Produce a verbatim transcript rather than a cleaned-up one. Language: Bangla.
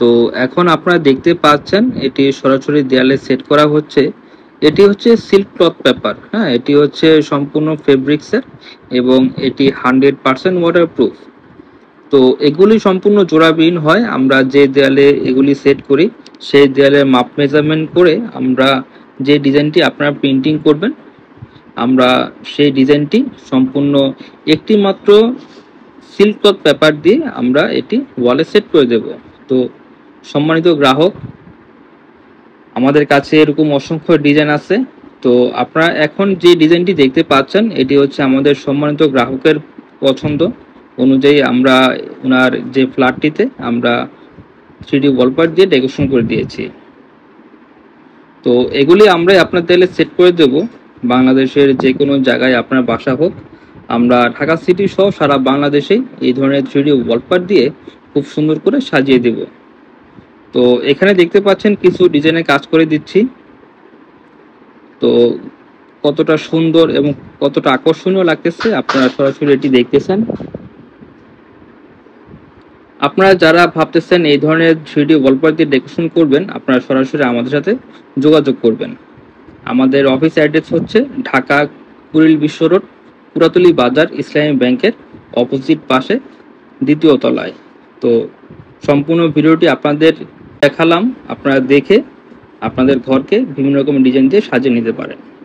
तो এখন আপনারা দেখতে পাচ্ছেন এটি সরাসরি দেয়ালে সেট করা হচ্ছে। এটি হচ্ছে সিল্ক ক্লথ পেপার, হ্যাঁ এটি হচ্ছে সম্পূর্ণ ফেব্রিক্সের এবং এটি হান্ড্রেড পার্সেন্ট ওয়াটারপ্রুফ। তো এগুলি সম্পূর্ণ জোড়াবিহীন হয়, আমরা যে দেয়ালে এগুলি সেট করি সেই দেয়ালের মাপ মেজারমেন্ট করে আমরা যে ডিজাইনটি আপনারা প্রিন্টিং করবেন আমরা সেই ডিজাইনটি সম্পূর্ণ একটি মাত্র সিল্ক ক্লথ পেপার দিয়ে আমরা এটি ওয়ালে সেট করে দেব। তো সম্মানিত গ্রাহক, আমাদের কাছে এরকম অসংখ্য ডিজাইন আছে। তো আপনারা এখন যে ডিজাইনটি দেখতে পাচ্ছেন এটি হচ্ছে আমাদের সম্মানিত গ্রাহকের পছন্দ অনুযায়ী আমরা ওনার যে ফ্ল্যাটটিতে আমরা থ্রিডি ওয়ালপেপার দিয়ে ডেকোরেশন করে দিয়েছি। তো এগুলি আমরা আপনার দেয়ালে সেট করে দেব বাংলাদেশের যে কোনো জায়গায় আপনার বাসা হোক। আমরা ঢাকা সিটি সহ সারা বাংলাদেশেই এই ধরনের থ্রিডি ওয়ালপেপার দিয়ে খুব সুন্দর করে সাজিয়ে দেব। তো এখানে দেখতে পাচ্ছেন কিছু ডিজাইনে কাজ করে দিচ্ছি। তো কতটা সুন্দর এবং কতটা আকর্ষণীয় লাগতেছে আপনারা সরাসরি এটি দেখতেছেন। আপনারা যারা ভাবতেছেন এই ধরনের থ্রিডি ওয়ালপেপার দিয়ে ডেকোরেশন করবেন আপনারা সরাসরি আমাদের সাথে যোগাযোগ করবেন। আমাদের অফিস অ্যাড্রেস হচ্ছে ঢাকা কুড়িল বিশ্ব রোড, পুরাতলি বাজার, ইসলামী ব্যাংকের অপোজিট পাশে দ্বিতীয় তলায়। তো সম্পূর্ণ ভিডিওটি আপনাদের দেখালাম, আপনারা দেখে আপনাদের ঘরকে বিভিন্ন রকম ডিজাইন দিয়ে সাজিয়ে নিতে পারেন।